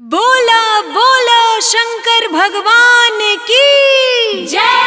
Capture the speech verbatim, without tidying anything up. बोला बोला शंकर भगवान की जय।